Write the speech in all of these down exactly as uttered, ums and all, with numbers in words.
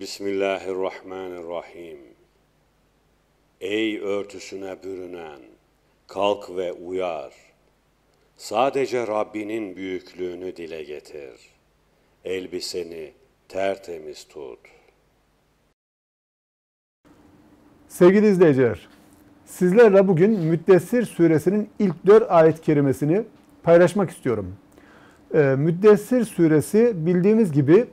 Bismillahirrahmanirrahim. Ey örtüsüne bürünen, kalk ve uyar. Sadece Rabbinin büyüklüğünü dile getir. Elbiseni tertemiz tut. Sevgili izleyiciler, sizlerle bugün Müddessir Suresinin ilk dört ayet-i kerimesini paylaşmak istiyorum. Müddessir Suresi bildiğimiz gibi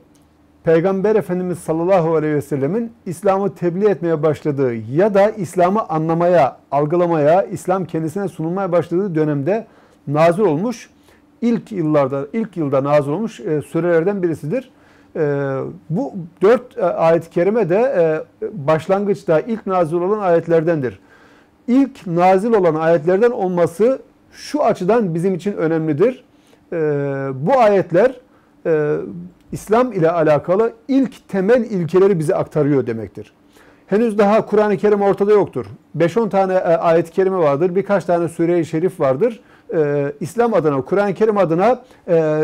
Peygamber Efendimiz sallallahu aleyhi ve sellemin İslam'ı tebliğ etmeye başladığı ya da İslam'ı anlamaya, algılamaya, İslam kendisine sunulmaya başladığı dönemde nazil olmuş, ilk yıllarda, ilk yılda nazil olmuş e, surelerden birisidir. E, bu dört ayet-i kerime de e, başlangıçta ilk nazil olan ayetlerdendir. İlk nazil olan ayetlerden olması şu açıdan bizim için önemlidir. E, bu ayetler e, İslam ile alakalı ilk temel ilkeleri bize aktarıyor demektir. Henüz daha Kur'an-ı Kerim ortada yoktur. beş on tane ayet-i kerime vardır, birkaç tane sure-i şerif vardır. Ee, İslam adına, Kur'an-ı Kerim adına e,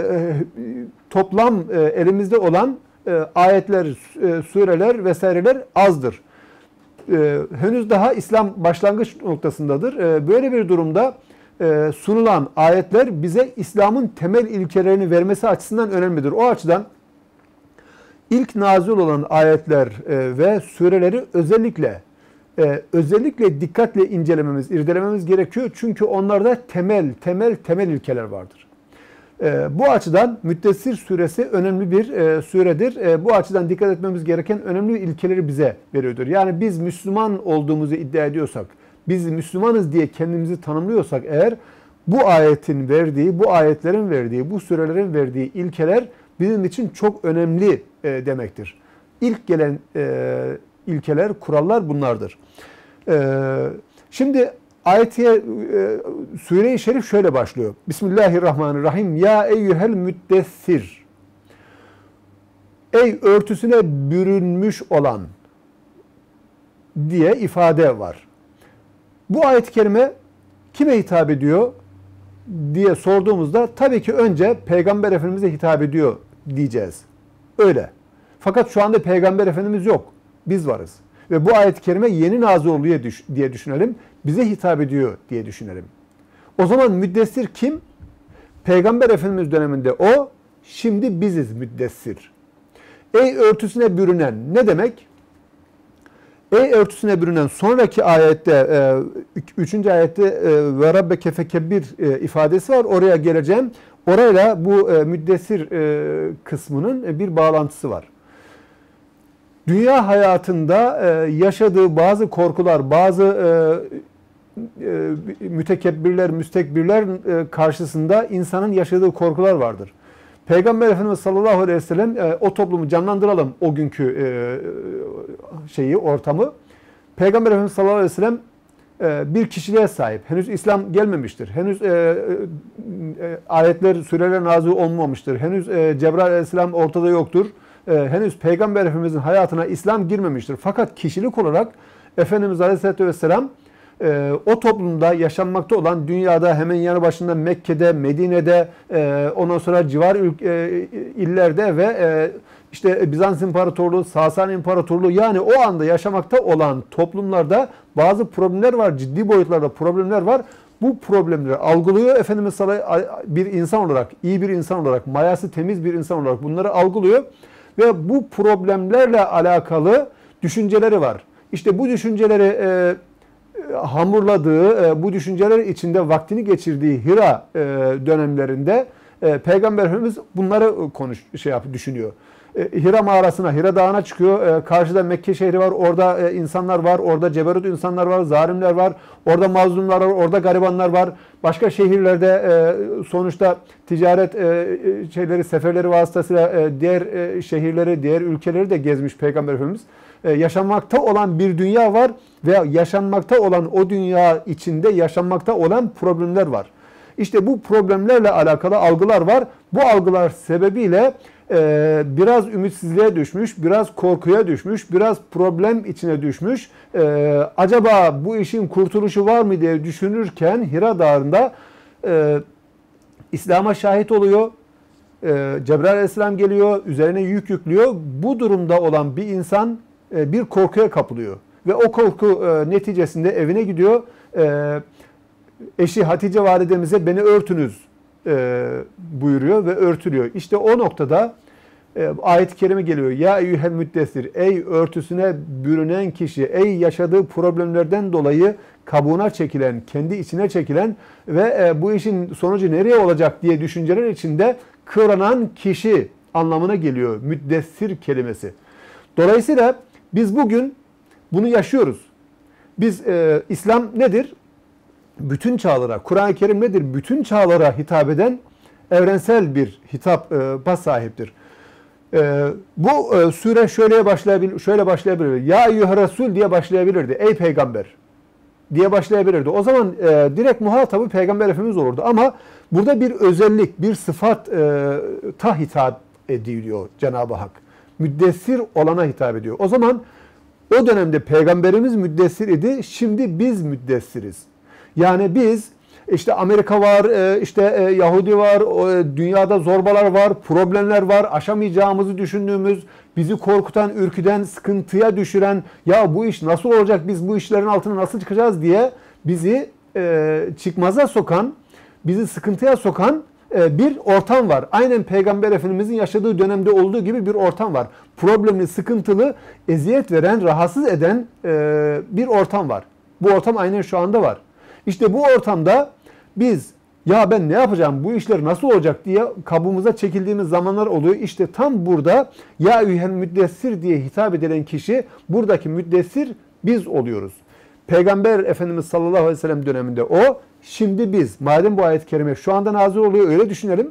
toplam e, elimizde olan e, ayetler, e, sureler vesaireler azdır. E, henüz daha İslam başlangıç noktasındadır. E, böyle bir durumda e, sunulan ayetler bize İslam'ın temel ilkelerini vermesi açısından önemlidir. O açıdan İlk nazil olan ayetler ve sureleri özellikle özellikle dikkatle incelememiz, irdelememiz gerekiyor. Çünkü onlarda temel, temel, temel ilkeler vardır. Bu açıdan Müddessir suresi önemli bir suredir. Bu açıdan dikkat etmemiz gereken önemli ilkeleri bize veriyordur. Yani biz Müslüman olduğumuzu iddia ediyorsak, biz Müslümanız diye kendimizi tanımlıyorsak eğer, bu ayetin verdiği, bu ayetlerin verdiği, bu surelerin verdiği ilkeler bizim için çok önemli e, demektir. İlk gelen e, ilkeler, kurallar bunlardır. E, şimdi ayetiye, e, sure-i şerif şöyle başlıyor. Bismillahirrahmanirrahim. Ya eyyühel müddessir. Ey örtüsüne bürünmüş olan diye ifade var. Bu ayet-i kerime kime hitap ediyor diye sorduğumuzda tabii ki önce Peygamber Efendimiz'e hitap ediyor diyeceğiz. Öyle. Fakat şu anda Peygamber Efendimiz yok. Biz varız. Ve bu ayet-i kerime yeni nazil oluyor diye düşünelim. Bize hitap ediyor diye düşünelim. O zaman müddessir kim? Peygamber Efendimiz döneminde o, şimdi biziz müddessir. Ey örtüsüne bürünen ne demek? Ey örtüsüne bürünen sonraki ayette, üçüncü ayette ve rabbeke fekebbir ifadesi var. Oraya geleceğim. Orayla bu müddessir kısmının bir bağlantısı var. Dünya hayatında yaşadığı bazı korkular, bazı mütekebbirler, müstekbirler karşısında insanın yaşadığı korkular vardır. Peygamber Efendimiz sallallahu aleyhi ve sellem o toplumu canlandıralım, o günkü şeyi, ortamı. Peygamber Efendimiz sallallahu aleyhi ve sellem bir kişiliğe sahip. Henüz İslam gelmemiştir. Henüz ayetler, süreler nazil olmamıştır. Henüz Cebrail Aleyhisselam ortada yoktur. Henüz Peygamber Efendimiz'in hayatına İslam girmemiştir. Fakat kişilik olarak Efendimiz Aleyhisselatü Vesselam o toplumda yaşanmakta olan, dünyada hemen yanı başında Mekke'de, Medine'de, ondan sonra civar illerde ve işte Bizans İmparatorluğu, Sasani İmparatorluğu, yani o anda yaşamakta olan toplumlarda bazı problemler var, ciddi boyutlarda problemler var. Bu problemleri algılıyor Efendimiz, bir insan olarak, iyi bir insan olarak, mayası temiz bir insan olarak bunları algılıyor ve bu problemlerle alakalı düşünceleri var. İşte bu düşünceleri e, hamurladığı, bu düşünceler içinde vaktini geçirdiği Hira dönemlerinde Peygamber Efendimiz bunları konuş, şey yap, düşünüyor. Hira Mağarası'na, Hira Dağı'na çıkıyor. Karşıda Mekke şehri var, orada insanlar var, orada ceberut insanlar var, zalimler var, orada mazlumlar var, orada garibanlar var. Başka şehirlerde sonuçta ticaret şeyleri, seferleri vasıtasıyla diğer şehirleri, diğer ülkeleri de gezmiş Peygamber Efendimiz. Yaşanmakta olan bir dünya var ve yaşanmakta olan o dünya içinde yaşanmakta olan problemler var. İşte bu problemlerle alakalı algılar var. Bu algılar sebebiyle e, biraz ümitsizliğe düşmüş, biraz korkuya düşmüş, biraz problem içine düşmüş. E, acaba bu işin kurtuluşu var mı diye düşünürken Hira Dağı'nda e, İslam'a şahit oluyor. e, Cebrail Aleyhisselam geliyor, üzerine yük yüklüyor. Bu durumda olan bir insan e, bir korkuya kapılıyor. Ve o korku e, neticesinde evine gidiyor. E, eşi Hatice validemize beni örtünüz e, buyuruyor ve örtülüyor. İşte o noktada e, ayet-i kerime geliyor. Ya eyyühel müddessir, ey örtüsüne bürünen kişi, ey yaşadığı problemlerden dolayı kabuğuna çekilen, kendi içine çekilen ve e, bu işin sonucu nereye olacak diye düşünceler içinde kıvranan kişi anlamına geliyor müddessir kelimesi. Dolayısıyla biz bugün bunu yaşıyoruz. Biz e, İslam nedir? Bütün çağlara, Kur'an-ı Kerim nedir? Bütün çağlara hitap eden evrensel bir hitap e, bas sahiptir. E, bu e, sure şöyle başlayabilir, şöyle başlayabilir. Ya eyyühe Resul diye başlayabilirdi. Ey peygamber diye başlayabilirdi. O zaman e, direkt muhatabı peygamber efendimiz olurdu. Ama burada bir özellik, bir sıfat e, ta hitap ediliyor Cenab-ı Hak. Müddessir olana hitap ediyor. O zaman o dönemde peygamberimiz müddessir idi. Şimdi biz müddessiriz. Yani biz işte Amerika var, işte Yahudi var, dünyada zorbalar var, problemler var, aşamayacağımızı düşündüğümüz, bizi korkutan, ürküden, sıkıntıya düşüren, ya bu iş nasıl olacak, biz bu işlerin altına nasıl çıkacağız diye bizi çıkmaza sokan, bizi sıkıntıya sokan bir ortam var. Aynen Peygamber Efendimizin yaşadığı dönemde olduğu gibi bir ortam var. Problemli, sıkıntılı, eziyet veren, rahatsız eden bir ortam var. Bu ortam aynen şu anda var. İşte bu ortamda biz ya ben ne yapacağım, bu işler nasıl olacak diye kabuğumuza çekildiğimiz zamanlar oluyor. İşte tam burada ya eyyühen müddessir diye hitap edilen kişi, buradaki müddessir biz oluyoruz. Peygamber Efendimiz sallallahu aleyhi ve sellem döneminde o, şimdi biz. Madem bu ayet-i kerime şu anda nazil oluyor, öyle düşünelim.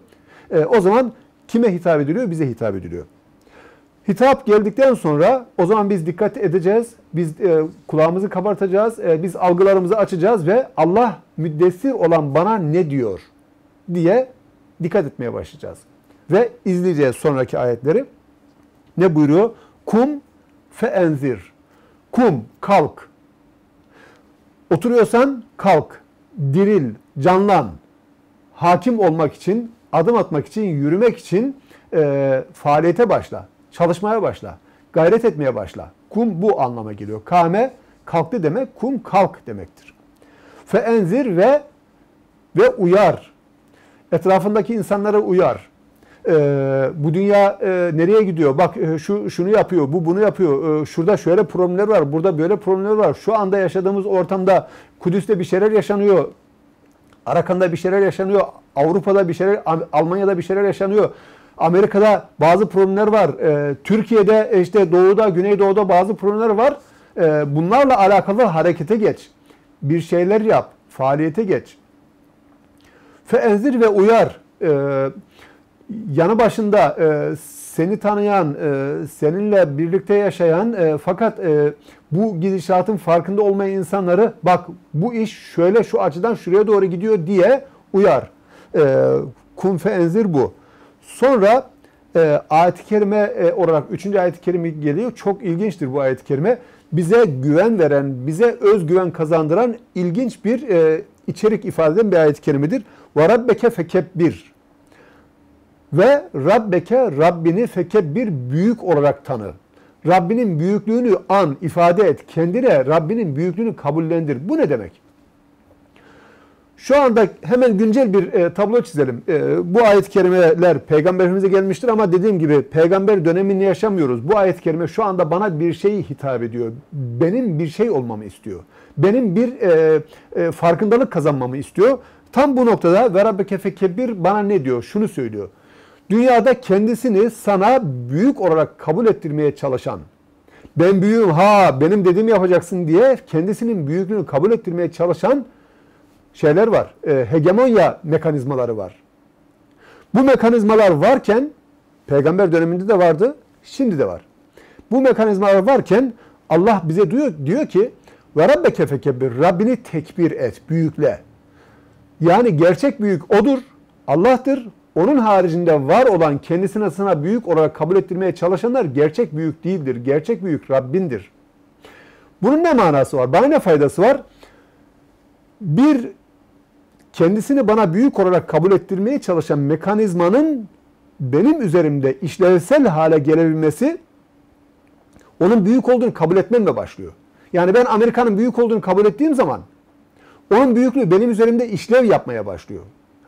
E, o zaman kime hitap ediliyor? Bize hitap ediliyor. Hitap geldikten sonra o zaman biz dikkat edeceğiz, biz e, kulağımızı kabartacağız, e, biz algılarımızı açacağız ve Allah müddessir olan bana ne diyor diye dikkat etmeye başlayacağız. Ve izleyeceğiz sonraki ayetleri. Ne buyuruyor? Kum feenzir. Kum, kalk. Oturuyorsan kalk, diril, canlan. Hakim olmak için, adım atmak için, yürümek için e, faaliyete başla. Çalışmaya başla. Gayret etmeye başla. Kum bu anlama geliyor. Kame kalktı demek. Kum kalk demektir. Fe enzir ve ve uyar. Etrafındaki insanlara uyar. Ee, bu dünya e, nereye gidiyor? Bak e, şu şunu yapıyor, bu bunu yapıyor. E, şurada şöyle problemler var, burada böyle problemler var. Şu anda yaşadığımız ortamda Kudüs'te bir şeyler yaşanıyor. Arakan'da bir şeyler yaşanıyor. Avrupa'da bir şeyler, Almanya'da bir şeyler yaşanıyor. Amerika'da bazı problemler var. E, Türkiye'de işte doğuda, güneydoğuda bazı problemler var. E, bunlarla alakalı harekete geç. Bir şeyler yap. Faaliyete geç. Feenzir ve uyar. E, yanı başında e, seni tanıyan, e, seninle birlikte yaşayan e, fakat e, bu gidişatın farkında olmayan insanları bak bu iş şöyle şu açıdan şuraya doğru gidiyor diye uyar. E, kum feenzir bu. Sonra e, ayet-i kerime e, olarak üçüncü ayet-i kerime geliyor. Çok ilginçtir bu ayet-i kerime. Bize güven veren, bize özgüven kazandıran ilginç bir e, içerik ifade eden bir ayet-i kerimedir. وَرَبَّكَ فَكَبِّرْ Ve Rabbeke, Rabbini fekebbir, büyük olarak tanı. Rabbinin büyüklüğünü an, ifade et. Kendine Rabbinin büyüklüğünü kabullendir. Bu ne demek? Şu anda hemen güncel bir e, tablo çizelim. E, bu ayet-i kerimeler peygamberimize gelmiştir ama dediğim gibi peygamber dönemini yaşamıyoruz. Bu ayet-i kerime şu anda bana bir şeyi hitap ediyor. Benim bir şey olmamı istiyor. Benim bir e, e, farkındalık kazanmamı istiyor. Tam bu noktada ve Rabbeke fekebbir bana ne diyor? Şunu söylüyor. Dünyada kendisini sana büyük olarak kabul ettirmeye çalışan, ben büyüğüm ha benim dediğimi yapacaksın diye kendisinin büyüklüğünü kabul ettirmeye çalışan şeyler var. E, hegemonya mekanizmaları var. Bu mekanizmalar varken, peygamber döneminde de vardı, şimdi de var. Bu mekanizmalar varken Allah bize diyor, diyor ki ve Rabbeke fekebbir, Rabbini tekbir et, büyükle. Yani gerçek büyük odur, Allah'tır. Onun haricinde var olan kendisine sana büyük olarak kabul ettirmeye çalışanlar gerçek büyük değildir. Gerçek büyük Rabbindir. Bunun ne manası var? Bana ne faydası var? Bir, kendisini bana büyük olarak kabul ettirmeye çalışan mekanizmanın benim üzerimde işlevsel hale gelebilmesi onun büyük olduğunu kabul etmemle başlıyor. Yani ben Amerika'nın büyük olduğunu kabul ettiğim zaman onun büyüklüğü benim üzerimde işlev yapmaya başlıyor.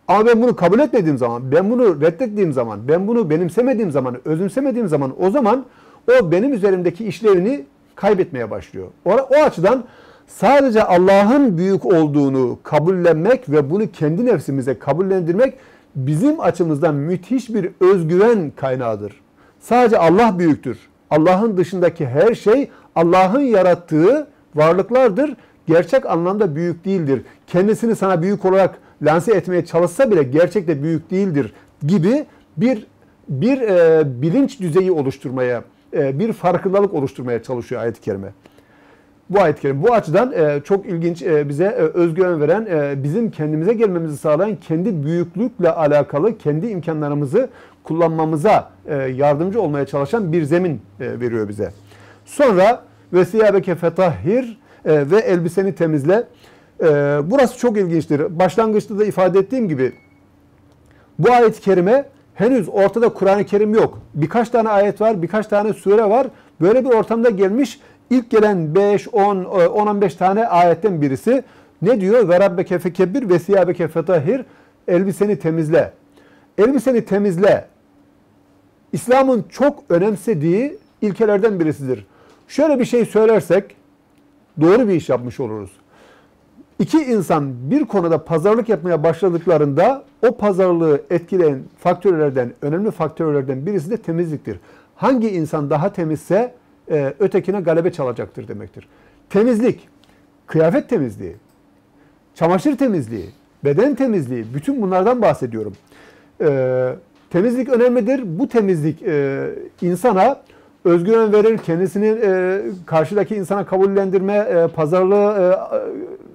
Ama ben bunu kabul etmediğim zaman, ben bunu reddettiğim zaman, ben bunu benimsemediğim zaman, özümsemediğim zaman o zaman o benim üzerimdeki işlevini kaybetmeye başlıyor. O, o açıdan sadece Allah'ın büyük olduğunu kabullenmek ve bunu kendi nefsimize kabullendirmek bizim açımızdan müthiş bir özgüven kaynağıdır. Sadece Allah büyüktür. Allah'ın dışındaki her şey Allah'ın yarattığı varlıklardır. Gerçek anlamda büyük değildir. Kendisini sana büyük olarak lanse etmeye çalışsa bile gerçekte büyük değildir gibi bir bir e, bilinç düzeyi oluşturmaya, e, bir farkındalık oluşturmaya çalışıyor ayet-i kerime. Bu ayet-i kerime bu açıdan e, çok ilginç, e, bize e, özgüven veren, e, bizim kendimize gelmemizi sağlayan, kendi büyüklükle alakalı kendi imkanlarımızı kullanmamıza e, yardımcı olmaya çalışan bir zemin e, veriyor bize. Sonra vesiyabeke fetahhir e, ve elbiseni temizle. Ee, burası çok ilginçtir. Başlangıçta da ifade ettiğim gibi bu ayet-i kerime henüz ortada Kur'an-ı Kerim yok. Birkaç tane ayet var, birkaç tane sure var. Böyle bir ortamda gelmiş ilk gelen beş, on, on on beş tane ayetten birisi. Ne diyor? Ve rabbeke fekebbir ve siyabeke fetahhir. Elbiseni temizle. Elbiseni temizle. İslam'ın çok önemsediği ilkelerden birisidir. Şöyle bir şey söylersek doğru bir iş yapmış oluruz. İki insan bir konuda pazarlık yapmaya başladıklarında o pazarlığı etkileyen faktörlerden, önemli faktörlerden birisi de temizliktir. Hangi insan daha temizse e, ötekine galebe çalacaktır demektir. Temizlik, kıyafet temizliği, çamaşır temizliği, beden temizliği, bütün bunlardan bahsediyorum. E, temizlik önemlidir. Bu temizlik e, insana özgüven verir, kendisini e, karşıdaki insana kabullendirme, e, pazarlığı e,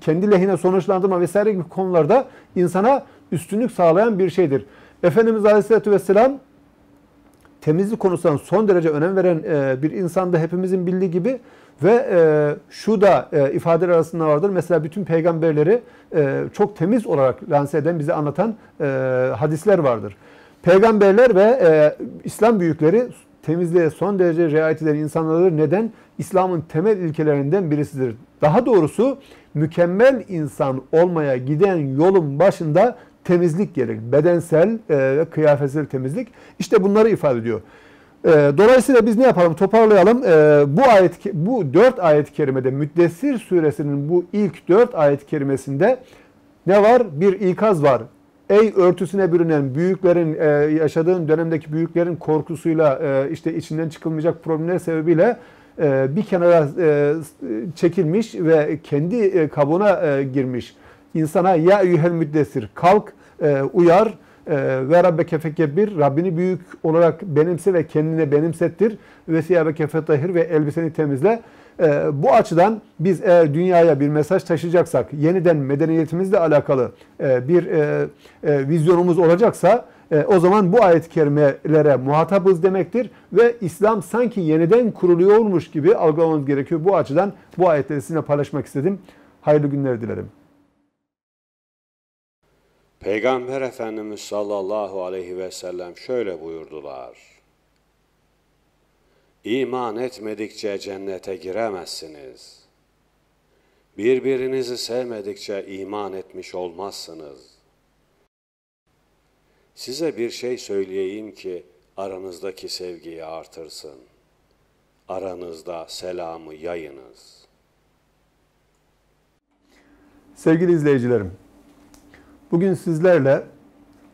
kendi lehine sonuçlandırma vesaire gibi konularda insana üstünlük sağlayan bir şeydir. Efendimiz Aleyhisselatü Vesselam temizlik konusuna son derece önem veren bir insandı, hepimizin bildiği gibi ve şu da ifadeler arasında vardır. Mesela bütün peygamberleri çok temiz olarak lanse eden, bize anlatan hadisler vardır. Peygamberler ve İslam büyükleri temizliğe son derece riayet eden insanlardır. Neden? İslam'ın temel ilkelerinden birisidir. Daha doğrusu mükemmel insan olmaya giden yolun başında temizlik gelir. Bedensel ve kıyafetsel temizlik. İşte bunları ifade ediyor. E, dolayısıyla biz ne yapalım? Toparlayalım. E, bu ayet, bu dört ayet-i kerimede, Müddessir suresinin bu ilk dört ayet-i kerimesinde ne var? Bir ikaz var. Ey örtüsüne bürünen büyüklerin, e, yaşadığın dönemdeki büyüklerin korkusuyla, e, işte içinden çıkılmayacak problemler sebebiyle bir kenara çekilmiş ve kendi kabuğuna girmiş insana ya eyyühel müddessir, kalk, uyar, ve rabbeke fekebbir, Rabbini büyük olarak benimse ve kendine benimsettir, ve siyabeke fetahhir, ve elbiseni temizle. Bu açıdan biz eğer dünyaya bir mesaj taşıyacaksak, yeniden medeniyetimizle alakalı bir vizyonumuz olacaksa, o zaman bu ayet-i kerimelere muhatapız demektir ve İslam sanki yeniden kuruluyormuş gibi algılamamız gerekiyor. Bu açıdan bu ayetleri sizinle paylaşmak istedim. Hayırlı günler dilerim. Peygamber Efendimiz sallallahu aleyhi ve sellem şöyle buyurdular: İman etmedikçe cennete giremezsiniz. Birbirinizi sevmedikçe iman etmiş olmazsınız. Size bir şey söyleyeyim ki aranızdaki sevgiyi artırsın. Aranızda selamı yayınız. Sevgili izleyicilerim, bugün sizlerle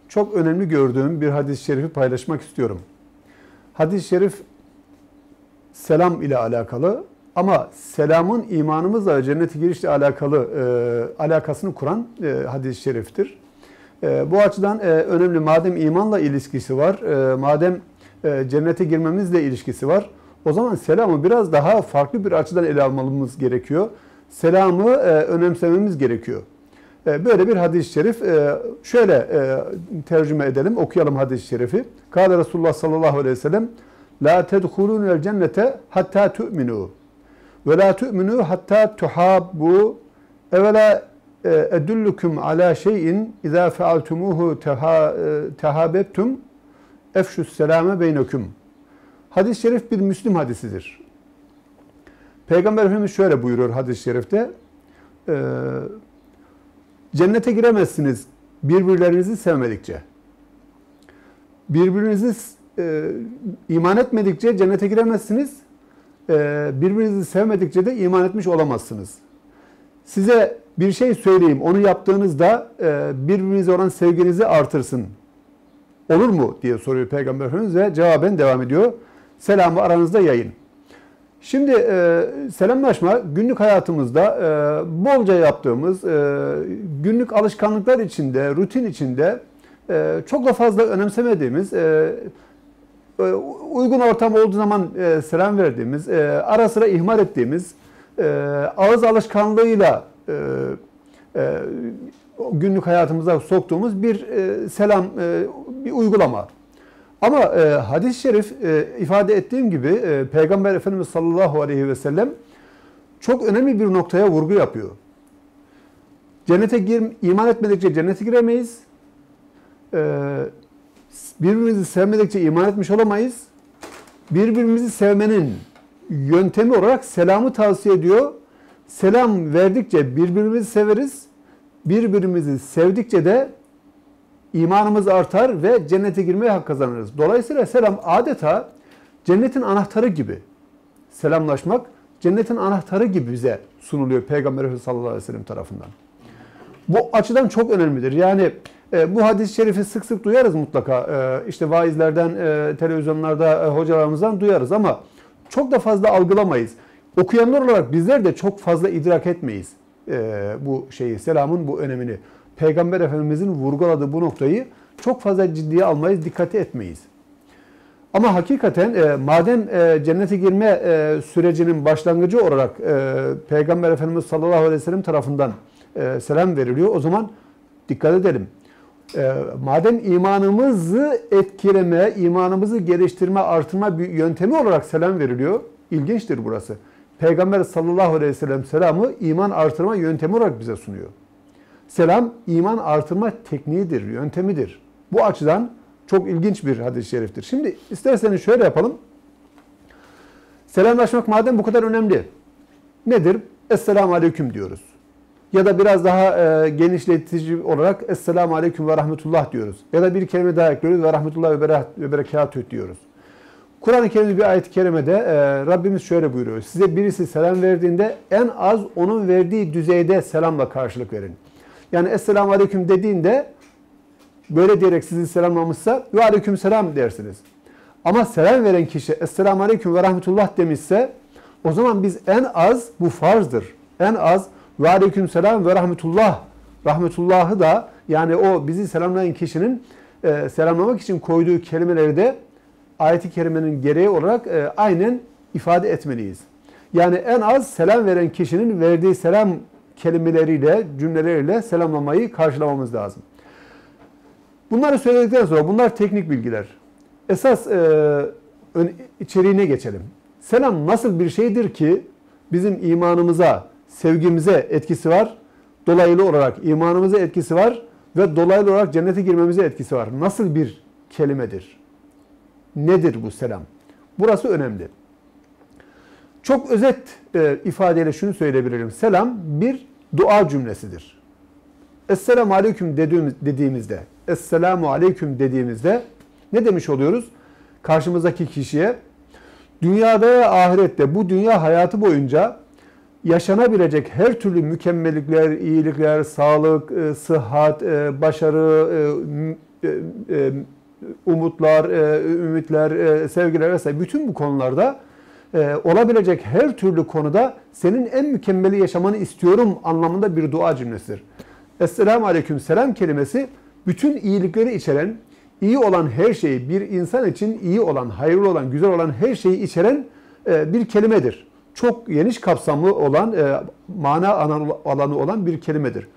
çok önemli gördüğüm bir hadis-i şerifi paylaşmak istiyorum. Hadis-i şerif selam ile alakalı ama selamın imanımızla cennete girişle alakalı, e, alakasını kuran e, hadis-i şeriftir. E, bu açıdan e, önemli. Madem imanla ilişkisi var, e, madem e, cennete girmemizle ilişkisi var, o zaman selamı biraz daha farklı bir açıdan ele almamız gerekiyor. Selamı e, önemsememiz gerekiyor. E, böyle bir hadis-i şerif. E, şöyle e, tercüme edelim, okuyalım hadis-i şerifi. Kâle Resulullah sallallahu aleyhi ve sellem: La tedhulûnel cennete hattâ tu'minû ve lâ tu'minû hattâ tuhâbbû evvelâ اَدُلُّكُمْ عَلَى شَيْءٍ اِذَا فَعَلْتُمُوهُ تَحَابَبْتُمْ اَفْشُ السَّلَامَ بَيْنَكُمْ. Hadis-i şerif bir Müslim hadisidir. Peygamber Efendimiz şöyle buyuruyor hadis-i şerifte: cennete giremezsiniz birbirlerinizi sevmedikçe. Birbirinizi e, iman etmedikçe cennete giremezsiniz. E, birbirinizi sevmedikçe de iman etmiş olamazsınız. Size bir şey söyleyeyim, onu yaptığınızda e, birbirinize olan sevginizi artırsın. Olur mu? Diye soruyor Peygamber Efendimiz ve cevaben devam ediyor: selamı aranızda yayın. Şimdi e, selamlaşma günlük hayatımızda e, bolca yaptığımız e, günlük alışkanlıklar içinde, rutin içinde e, çok da fazla önemsemediğimiz, e, e, uygun ortam olduğu zaman e, selam verdiğimiz, e, ara sıra ihmal ettiğimiz, e, ağız alışkanlığıyla e, e, günlük hayatımıza soktuğumuz bir e, selam, e, bir uygulama. Ama e, hadis-i şerif e, ifade ettiğim gibi e, Peygamber Efendimiz sallallahu aleyhi ve sellem çok önemli bir noktaya vurgu yapıyor. Cennete gir, iman etmedikçe cennete giremeyiz. E, birbirimizi sevmedikçe iman etmiş olamayız. Birbirimizi sevmenin yöntemi olarak selamı tavsiye ediyor. Selam verdikçe birbirimizi severiz. Birbirimizi sevdikçe de İmanımız artar ve cennete girmeye hak kazanırız. Dolayısıyla selam adeta cennetin anahtarı gibi. Selamlaşmak cennetin anahtarı gibi bize sunuluyor Peygamber Efendimiz sallallahu aleyhi ve sellem tarafından. Bu açıdan çok önemlidir. Yani e, bu hadis-i şerifi sık sık duyarız mutlaka. E, işte vaizlerden, e, televizyonlarda, e, hocalarımızdan duyarız ama çok da fazla algılamayız. Okuyanlar olarak bizler de çok fazla idrak etmeyiz e, bu şeyi, selamın bu önemini. Peygamber Efendimiz'in vurguladığı bu noktayı çok fazla ciddiye almayız, dikkate etmeyiz. Ama hakikaten e, madem e, cennete girme e, sürecinin başlangıcı olarak e, Peygamber Efendimiz sallallahu aleyhi ve sellem tarafından e, selam veriliyor, o zaman dikkat edelim. E, madem imanımızı etkileme, imanımızı geliştirme, artırma bir yöntemi olarak selam veriliyor, ilginçtir burası. Peygamber sallallahu aleyhi ve sellem selamı iman artırma yöntemi olarak bize sunuyor. Selam, iman artırma tekniğidir, yöntemidir. Bu açıdan çok ilginç bir hadis-i şeriftir. Şimdi isterseniz şöyle yapalım. Selamlaşmak madem bu kadar önemli, nedir? Esselamu aleyküm diyoruz. Ya da biraz daha e, genişletici olarak Esselamu aleyküm ve rahmetullah diyoruz. Ya da bir kelime daha ekliyoruz ve rahmetullah ve berekatüh diyoruz. Kur'an-ı Kerim'de bir ayet-i kerimede e, Rabbimiz şöyle buyuruyor: size birisi selam verdiğinde en az onun verdiği düzeyde selamla karşılık verin. Yani Esselamu Aleyküm dediğinde böyle diyerek sizi selamlamışsa ve Aleyküm Selam dersiniz. Ama selam veren kişi Esselamu Aleyküm ve Rahmetullah demişse o zaman biz en az, bu farzdır, en az ve Aleyküm Selam ve Rahmetullah, Rahmetullah'ı da, yani o bizi selamlayan kişinin e, selamlamak için koyduğu kelimeleri de ayet-i kerimenin gereği olarak e, aynen ifade etmeliyiz. Yani en az selam veren kişinin verdiği selam kelimeleriyle, cümleleriyle selamlamayı karşılamamız lazım. Bunları söyledikten sonra, bunlar teknik bilgiler. Esas e, içeriğine geçelim. Selam nasıl bir şeydir ki bizim imanımıza, sevgimize etkisi var, dolaylı olarak imanımıza etkisi var ve dolaylı olarak cennete girmemize etkisi var. Nasıl bir kelimedir? Nedir bu selam? Burası önemli. Çok özet e, ifadeyle şunu söyleyebilirim. Selam bir dua cümlesidir. Esselamu aleyküm dediğimiz, dediğimizde, Esselamu aleyküm dediğimizde ne demiş oluyoruz? Karşımızdaki kişiye dünyada ve ahirette, bu dünya hayatı boyunca yaşanabilecek her türlü mükemmellikler, iyilikler, sağlık, e, sıhhat, e, başarı, e, e, umutlar, e, ümitler, e, sevgiler vesaire bütün bu konularda Ee, olabilecek her türlü konuda senin en mükemmeli yaşamanı istiyorum anlamında bir dua cümlesidir. Esselamu aleyküm selam kelimesi bütün iyilikleri içeren, iyi olan her şeyi, bir insan için iyi olan, hayırlı olan, güzel olan her şeyi içeren e, bir kelimedir. Çok geniş kapsamlı olan, e, mana alanı olan bir kelimedir.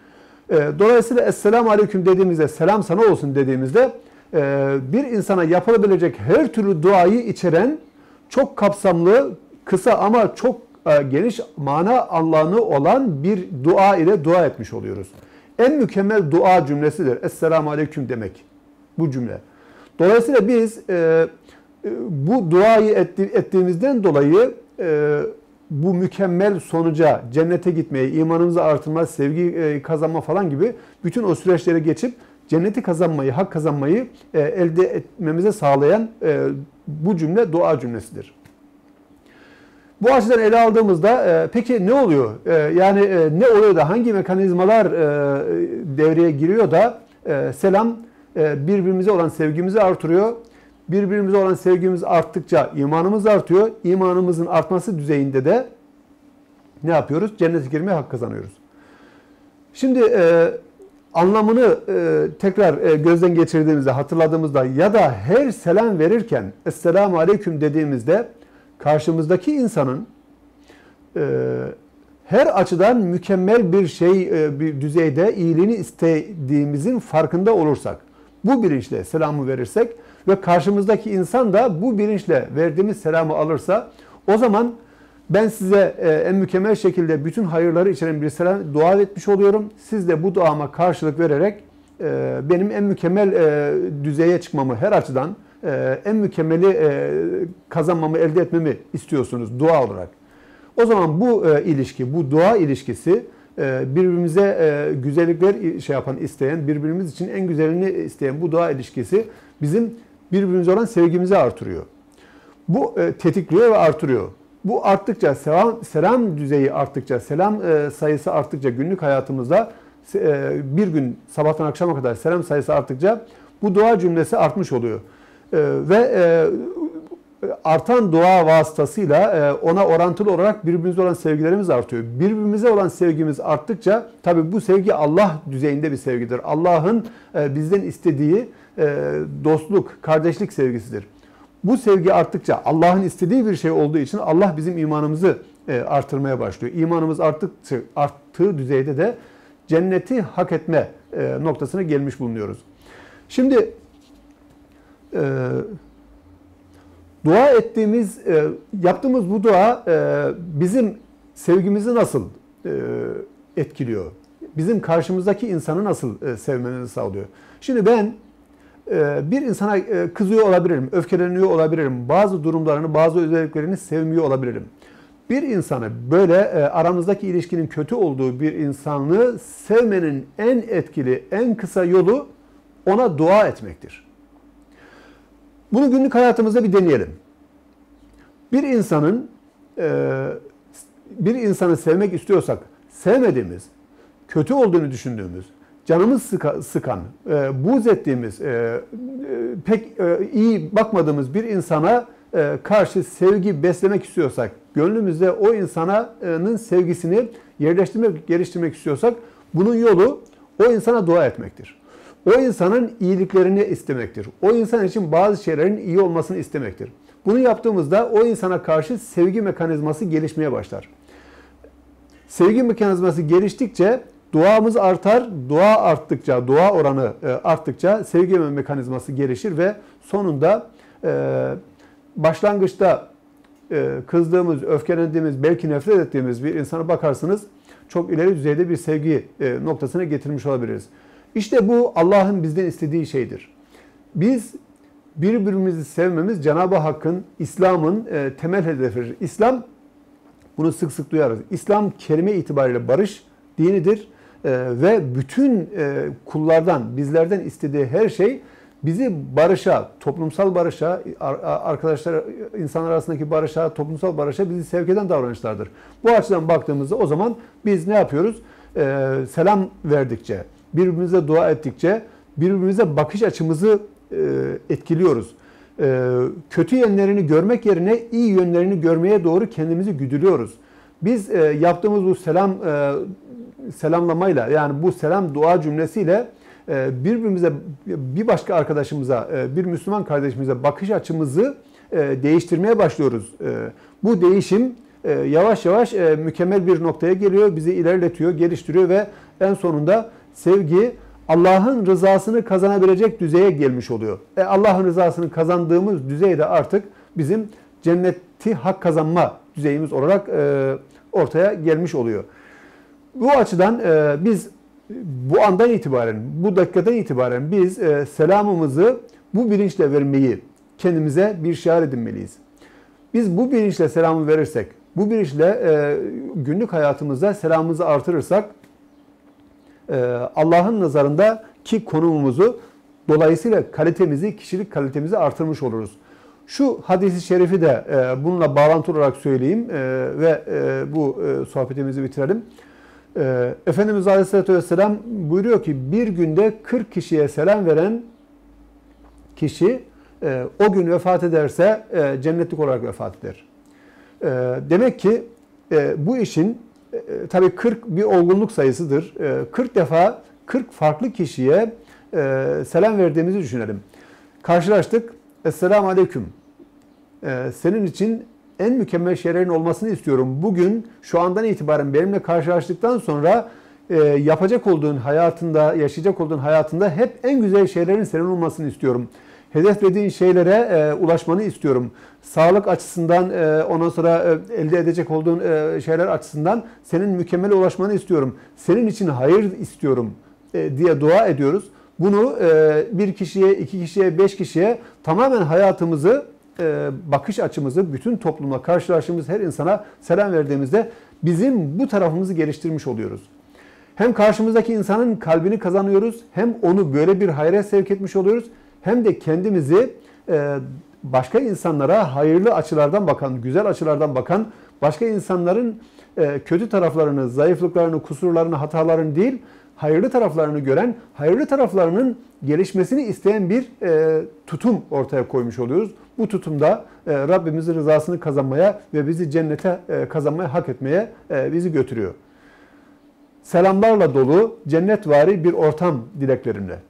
E, dolayısıyla Esselamu aleyküm dediğimizde, selam sana olsun dediğimizde e, bir insana yapılabilecek her türlü duayı içeren çok kapsamlı, kısa ama çok geniş mana alanı olan bir dua ile dua etmiş oluyoruz. En mükemmel dua cümlesidir. Esselamu aleyküm demek bu cümle. Dolayısıyla biz e, bu duayı etti, ettiğimizden dolayı e, bu mükemmel sonuca, cennete gitmeyi, imanımızı artırma, sevgi e, kazanma falan gibi bütün o süreçlere geçip cenneti kazanmayı, hak kazanmayı e, elde etmemize sağlayan e, bu cümle dua cümlesidir. Bu açıdan ele aldığımızda e, peki ne oluyor? E, yani e, ne oluyor da hangi mekanizmalar e, devreye giriyor da e, selam e, birbirimize olan sevgimizi artırıyor. Birbirimize olan sevgimiz arttıkça imanımız artıyor. İmanımızın artması düzeyinde de ne yapıyoruz? Cennete girmeye hak kazanıyoruz. Şimdi e, anlamını e, tekrar e, gözden geçirdiğimizde, hatırladığımızda ya da her selam verirken Esselamu Aleyküm dediğimizde karşımızdaki insanın e, her açıdan mükemmel bir şey, e, bir düzeyde iyiliğini istediğimizin farkında olursak, bu bilinçle selamı verirsek ve karşımızdaki insan da bu bilinçle verdiğimiz selamı alırsa, o zaman ben size e, en mükemmel şekilde bütün hayırları içeren bir selam dua etmiş oluyorum. Siz de bu duama karşılık vererek e, benim en mükemmel e, düzeye çıkmamı, her açıdan Ee, en mükemmeli e, kazanmamı, elde etmemi istiyorsunuz dua olarak. O zaman bu e, ilişki, bu dua ilişkisi e, birbirimize e, güzellikler şey yapan, isteyen, birbirimiz için en güzelini isteyen bu dua ilişkisi bizim birbirimize olan sevgimizi artırıyor. Bu e, tetikliyor ve artırıyor. Bu arttıkça, selam, selam düzeyi arttıkça, selam e, sayısı arttıkça günlük hayatımızda e, bir gün sabahtan akşama kadar selam sayısı arttıkça bu dua cümlesi artmış oluyor. Ee, ve e, artan dua vasıtasıyla e, ona orantılı olarak birbirimize olan sevgilerimiz artıyor. Birbirimize olan sevgimiz arttıkça, tabi bu sevgi Allah düzeyinde bir sevgidir. Allah'ın e, bizden istediği e, dostluk, kardeşlik sevgisidir. Bu sevgi arttıkça, Allah'ın istediği bir şey olduğu için Allah bizim imanımızı e, artırmaya başlıyor. İmanımız arttıkça, arttığı düzeyde de cenneti hak etme e, noktasına gelmiş bulunuyoruz. Şimdi Ee, dua ettiğimiz, e, yaptığımız bu dua e, bizim sevgimizi nasıl e, etkiliyor? Bizim karşımızdaki insanı nasıl e, sevmemizi sağlıyor? Şimdi ben e, bir insana e, kızıyor olabilirim, öfkeleniyor olabilirim, bazı durumlarını, bazı özelliklerini sevmiyor olabilirim. Bir insanı böyle e, aramızdaki ilişkinin kötü olduğu bir insanı sevmenin en etkili, en kısa yolu ona dua etmektir. Bunu günlük hayatımızda bir deneyelim. Bir insanın, bir insanı sevmek istiyorsak, sevmediğimiz, kötü olduğunu düşündüğümüz, canımız sıkan, buğz ettiğimiz, pek iyi bakmadığımız bir insana karşı sevgi beslemek istiyorsak, gönlümüzde o insanın sevgisini yerleştirmek, geliştirmek istiyorsak, bunun yolu o insana dua etmektir. O insanın iyiliklerini istemektir. O insan için bazı şeylerin iyi olmasını istemektir. Bunu yaptığımızda o insana karşı sevgi mekanizması gelişmeye başlar. Sevgi mekanizması geliştikçe duamız artar. Dua arttıkça, dua oranı arttıkça sevgi mekanizması gelişir ve sonunda başlangıçta kızdığımız, öfkelendiğimiz, belki nefret ettiğimiz bir insana bakarsınız, çok ileri düzeyde bir sevgi noktasına getirmiş olabiliriz. İşte bu Allah'ın bizden istediği şeydir. Biz birbirimizi sevmemiz Cenab-ı Hakk'ın, İslam'ın e, temel hedefidir. İslam, bunu sık sık duyarız. İslam kelime itibariyle barış dinidir e, ve bütün e, kullardan, bizlerden istediği her şey bizi barışa, toplumsal barışa, arkadaşlar, insanlar arasındaki barışa, toplumsal barışa bizi sevk eden davranışlardır. Bu açıdan baktığımızda o zaman biz ne yapıyoruz? E, selam verdikçe, birbirimize dua ettikçe birbirimize bakış açımızı e, etkiliyoruz. E, kötü yönlerini görmek yerine iyi yönlerini görmeye doğru kendimizi güdülüyoruz. Biz e, yaptığımız bu selam e, selamlamayla, yani bu selam dua cümlesiyle e, birbirimize, bir başka arkadaşımıza, e, bir Müslüman kardeşimize bakış açımızı e, değiştirmeye başlıyoruz. E, bu değişim e, yavaş yavaş e, mükemmel bir noktaya geliyor, bizi ilerletiyor, geliştiriyor ve en sonunda sevgi Allah'ın rızasını kazanabilecek düzeye gelmiş oluyor. E, Allah'ın rızasını kazandığımız düzeyde artık bizim cenneti hak kazanma düzeyimiz olarak e, ortaya gelmiş oluyor. Bu açıdan e, biz bu andan itibaren, bu dakikadan itibaren biz e, selamımızı bu bilinçle vermeyi kendimize bir şiar edinmeliyiz. Biz bu bilinçle selamı verirsek, bu bilinçle e, günlük hayatımızda selamımızı artırırsak, e, Allah'ın nazarındaki konumumuzu, dolayısıyla kalitemizi, kişilik kalitemizi artırmış oluruz. Şu hadis-i şerifi de e, bununla bağlantılı olarak söyleyeyim e, ve e, bu e, sohbetimizi bitirelim. E, Efendimiz Aleyhisselatü Vesselam buyuruyor ki, bir günde kırk kişiye selam veren kişi e, o gün vefat ederse e, cennetlik olarak vefat eder. E, demek ki e, bu işin e, tabii kırk bir olgunluk sayısıdır. E, kırk defa kırk farklı kişiye e, selam verdiğimizi düşünelim. Karşılaştık. Esselamu Aleyküm. Ee, senin için en mükemmel şeylerin olmasını istiyorum. Bugün, şu andan itibaren benimle karşılaştıktan sonra e, yapacak olduğun hayatında, yaşayacak olduğun hayatında hep en güzel şeylerin senin olmasını istiyorum. Hedeflediğin şeylere e, ulaşmanı istiyorum. Sağlık açısından, e, ondan sonra e, elde edecek olduğun e, şeyler açısından senin mükemmele ulaşmanı istiyorum. Senin için hayır istiyorum e, diye dua ediyoruz. Bunu bir kişiye, iki kişiye, beş kişiye tamamen hayatımızı, bakış açımızı, bütün toplumla karşılaştığımız her insana selam verdiğimizde bizim bu tarafımızı geliştirmiş oluyoruz. Hem karşımızdaki insanın kalbini kazanıyoruz, hem onu böyle bir hayra sevk etmiş oluyoruz, hem de kendimizi başka insanlara hayırlı açılardan bakan, güzel açılardan bakan, başka insanların kötü taraflarını, zayıflıklarını, kusurlarını, hatalarını değil, hayırlı taraflarını gören, hayırlı taraflarının gelişmesini isteyen bir e, tutum ortaya koymuş oluyoruz. Bu tutumda e, Rabbimizin rızasını kazanmaya ve bizi cennete e, kazanmaya, hak etmeye e, bizi götürüyor. Selamlarla dolu, cennetvari bir ortam dileklerimle.